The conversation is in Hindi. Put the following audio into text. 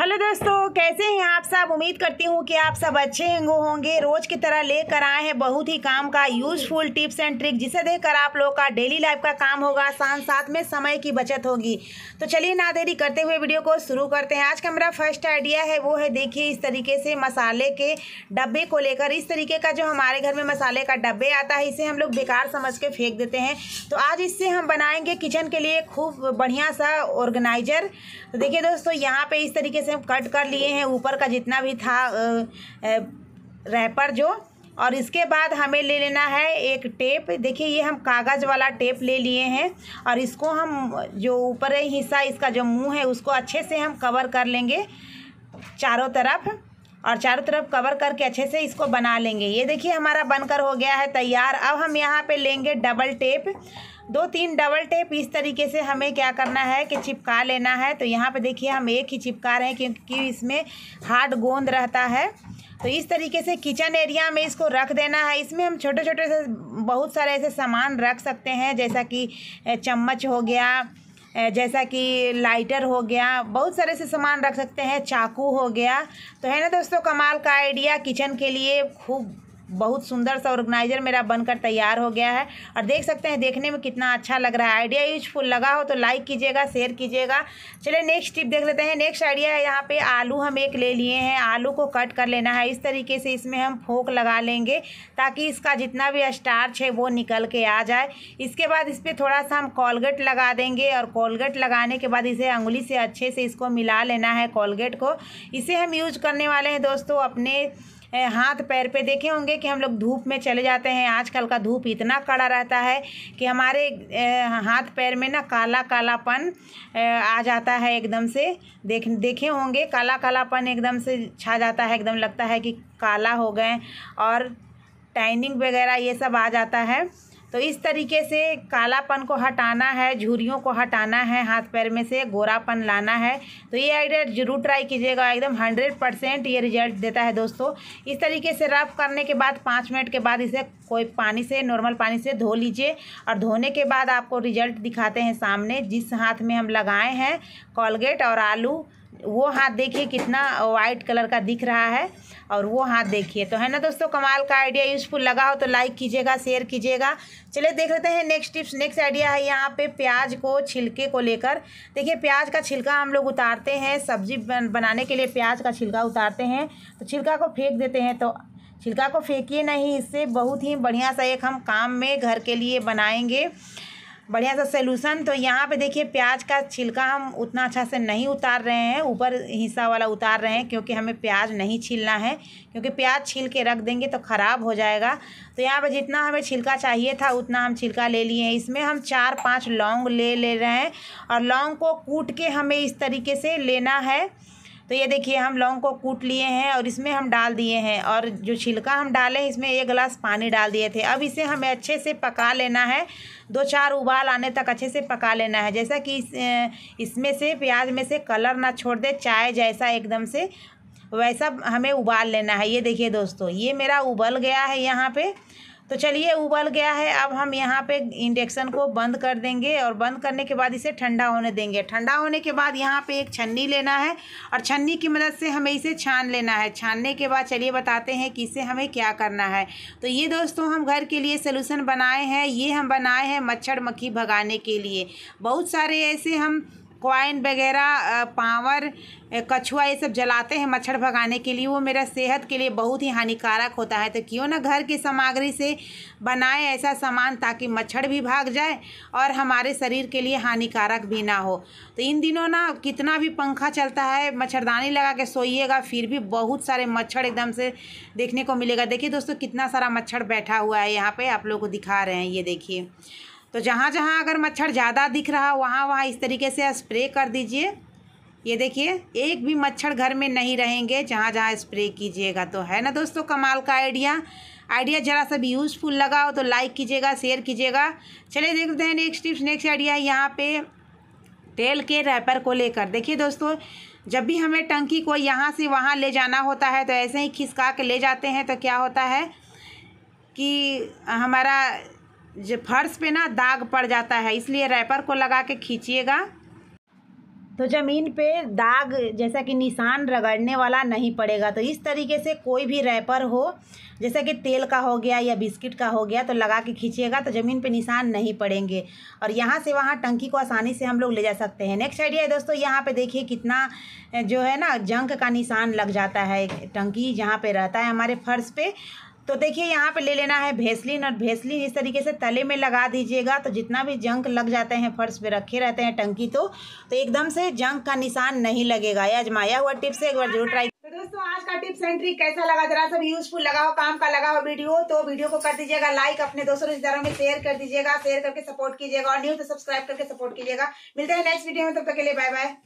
हेलो दोस्तों, कैसे हैं आप सब। उम्मीद करती हूँ कि आप सब अच्छे होंगे। रोज़ की तरह लेकर आए हैं बहुत ही काम का यूजफुल टिप्स एंड ट्रिक, जिसे देखकर आप लोग का डेली लाइफ का काम होगा आसान, साथ में समय की बचत होगी। तो चलिए ना देरी करते हुए वीडियो को शुरू करते हैं। आज का मेरा फर्स्ट आइडिया है वो है, देखिए इस तरीके से मसाले के डब्बे को लेकर, इस तरीके का जो हमारे घर में मसाले का डब्बे आता है, इसे हम लोग बेकार समझ के फेंक देते हैं। तो आज इससे हम बनाएंगे किचन के लिए खूब बढ़िया सा ऑर्गेनाइजर। तो देखिए दोस्तों, यहाँ पर इस तरीके से हम कट कर लिए हैं ऊपर का जितना भी था रैपर जो, और इसके बाद हमें ले लेना है एक टेप। देखिए ये हम कागज़ वाला टेप ले लिए हैं, और इसको हम जो ऊपर हिस्सा इसका जो मुंह है उसको अच्छे से हम कवर कर लेंगे चारों तरफ, और चारों तरफ कवर करके अच्छे से इसको बना लेंगे। ये देखिए हमारा बनकर हो गया है तैयार। अब हम यहाँ पे लेंगे डबल टेप, 2-3 डबल टेप इस तरीके से हमें क्या करना है कि चिपका लेना है। तो यहाँ पे देखिए हम एक ही चिपका रहे हैं क्योंकि इसमें हार्ड गोंद रहता है। तो इस तरीके से किचन एरिया में इसको रख देना है। इसमें हम छोटे छोटे से बहुत सारे ऐसे सामान रख सकते हैं, जैसा कि चम्मच हो गया, जैसा कि लाइटर हो गया, बहुत सारे से सामान रख सकते हैं, चाकू हो गया। तो है ना दोस्तों, कमाल का आइडिया किचन के लिए, खूब बहुत सुंदर सा ऑर्गेनाइजर मेरा बनकर तैयार हो गया है। और देख सकते हैं देखने में कितना अच्छा लग रहा है। आइडिया यूजफुल लगा हो तो लाइक कीजिएगा, शेयर कीजिएगा। चलिए नेक्स्ट टिप देख लेते हैं। नेक्स्ट आइडिया है, यहाँ पे आलू हम एक ले लिए हैं। आलू को कट कर लेना है इस तरीके से, इसमें हम फोक लगा लेंगे ताकि इसका जितना भी स्टार्च है वो निकल के आ जाए। इसके बाद इस पर थोड़ा सा हम कोलगेट लगा देंगे, और कोलगेट लगाने के बाद इसे अंगुली से अच्छे से इसको मिला लेना है कोलगेट को। इसे हम यूज करने वाले हैं दोस्तों अपने हाथ पैर पे। देखे होंगे कि हम लोग धूप में चले जाते हैं, आजकल का धूप इतना कड़ा रहता है कि हमारे हाथ पैर में ना काला कालापन आ जाता है एकदम से। देखे होंगे काला कालापन एकदम से छा जाता है, एकदम लगता है कि काला हो गए, और टैनिंग वगैरह ये सब आ जाता है। तो इस तरीके से कालापन को हटाना है, झुर्रियों को हटाना है, हाथ पैर में से गोरापन लाना है। तो ये आइडिया जरूर ट्राई कीजिएगा, एकदम 100% ये रिजल्ट देता है दोस्तों। इस तरीके से रफ करने के बाद 5 मिनट के बाद इसे कोई पानी से, नॉर्मल पानी से धो लीजिए, और धोने के बाद आपको रिजल्ट दिखाते हैं सामने। जिस हाथ में हम लगाए हैं कोलगेट और आलू, वो हाथ देखिए कितना वाइट कलर का दिख रहा है, और वो हाथ देखिए। तो है ना दोस्तों, कमाल का आइडिया यूजफुल लगा हो तो लाइक कीजिएगा, शेयर कीजिएगा। चलिए देख लेते हैं नेक्स्ट टिप्स। नेक्स्ट आइडिया है यहाँ पे प्याज को छिलके को लेकर। देखिए प्याज का छिलका हम लोग उतारते हैं सब्जी बनाने के लिए, प्याज का छिलका उतारते हैं तो छिलका को फेंक देते हैं। तो छिलका को फेंकिए नहीं, इससे बहुत ही बढ़िया सा एक हम काम में घर के लिए बनाएंगे बढ़िया सा सॉल्यूशन। तो यहाँ पे देखिए प्याज का छिलका हम उतना अच्छा से नहीं उतार रहे हैं, ऊपर हिस्सा वाला उतार रहे हैं, क्योंकि हमें प्याज नहीं छीलना है, क्योंकि प्याज छील के रख देंगे तो ख़राब हो जाएगा। तो यहाँ पे जितना हमें छिलका चाहिए था उतना हम छिलका ले लिए हैं। इसमें हम 4-5 लौंग ले रहे हैं, और लौंग को कूट के हमें इस तरीके से लेना है। तो ये देखिए हम लौंग को कूट लिए हैं, और इसमें हम डाल दिए हैं, और जो छिलका हम डाले इसमें 1 गिलास पानी डाल दिए थे। अब इसे हमें अच्छे से पका लेना है, 2-4 उबाल आने तक अच्छे से पका लेना है, जैसा कि इसमें से प्याज में से कलर ना छोड़ दे, चाय जैसा एकदम से वैसा हमें उबाल लेना है। ये देखिए दोस्तों, ये मेरा उबल गया है यहाँ पे। तो चलिए उबल गया है, अब हम यहाँ पे इंडक्शन को बंद कर देंगे, और बंद करने के बाद इसे ठंडा होने देंगे। ठंडा होने के बाद यहाँ पे एक छन्नी लेना है, और छन्नी की मदद से हमें इसे छान लेना है। छानने के बाद चलिए बताते हैं कि इसे हमें क्या करना है। तो ये दोस्तों हम घर के लिए सॉल्यूशन बनाए हैं। ये हम बनाए हैं मच्छर मक्खी भगाने के लिए। बहुत सारे ऐसे हम कॉइन वगैरह, पावर, कछुआ, ये सब जलाते हैं मच्छर भगाने के लिए। वो मेरा सेहत के लिए बहुत ही हानिकारक होता है। तो क्यों ना घर की सामग्री से बनाए ऐसा सामान, ताकि मच्छर भी भाग जाए और हमारे शरीर के लिए हानिकारक भी ना हो। तो इन दिनों ना कितना भी पंखा चलता है, मच्छरदानी लगा के सोइएगा, फिर भी बहुत सारे मच्छर एकदम से देखने को मिलेगा। देखिए दोस्तों कितना सारा मच्छर बैठा हुआ है यहाँ पर, आप लोगों को दिखा रहे हैं, ये देखिए। तो जहाँ जहाँ अगर मच्छर ज़्यादा दिख रहा है वहाँ इस तरीके से स्प्रे कर दीजिए। ये देखिए एक भी मच्छर घर में नहीं रहेंगे जहाँ जहाँ स्प्रे कीजिएगा। तो है ना दोस्तों, कमाल का आइडिया ज़रा सा भी यूज़फुल लगा हो तो लाइक कीजिएगा, शेयर कीजिएगा। चलिए देखते हैं नेक्स्ट टिप्स। नेक्स्ट आइडिया है यहाँ पे तेल के रैपर को लेकर। देखिए दोस्तों, जब भी हमें टंकी को यहाँ से वहाँ ले जाना होता है तो ऐसे ही खिसका के ले जाते हैं, तो क्या होता है कि हमारा जो फर्श पे ना दाग पड़ जाता है। इसलिए रैपर को लगा के खींचिएगा, तो ज़मीन पे दाग जैसा कि निशान रगड़ने वाला नहीं पड़ेगा। तो इस तरीके से कोई भी रैपर हो, जैसा कि तेल का हो गया या बिस्किट का हो गया, तो लगा के खींचिएगा तो ज़मीन पे निशान नहीं पड़ेंगे और यहाँ से वहाँ टंकी को आसानी से हम लोग ले जा सकते हैं। नेक्स्ट आइडिया है दोस्तों, यहाँ पे देखिए कितना जो है ना जंग का निशान लग जाता है टंकी जहाँ पर रहता है हमारे फर्श पर। तो देखिए यहाँ पे ले लेना है भेसलिन, और भेसलिन इस तरीके से तले में लगा दीजिएगा तो जितना भी जंक लग जाते हैं फर्श पे रखे रहते हैं टंकी तो एकदम से जंक का निशान नहीं लगेगा। यह आजमाया हुआ टिप्स है, एक बार जरूर ट्राई। तो दोस्तों आज का टिप्स एंड ट्रिक कैसा लगा, जरा सब यूजफुल लगा हो, काम का लगा हो वीडियो, तो वीडियो को कर दीजिएगा लाइक, अपने दोस्तों रिश्तेदारों में शेयर कर दीजिएगा, शेयर करके सपोर्ट कीजिएगा और न्यू तो सब्सक्राइब करके सपोर्ट कीजिएगा। मिलते हैं नेक्स्ट वीडियो में, तब तक के लिए बाय बाय।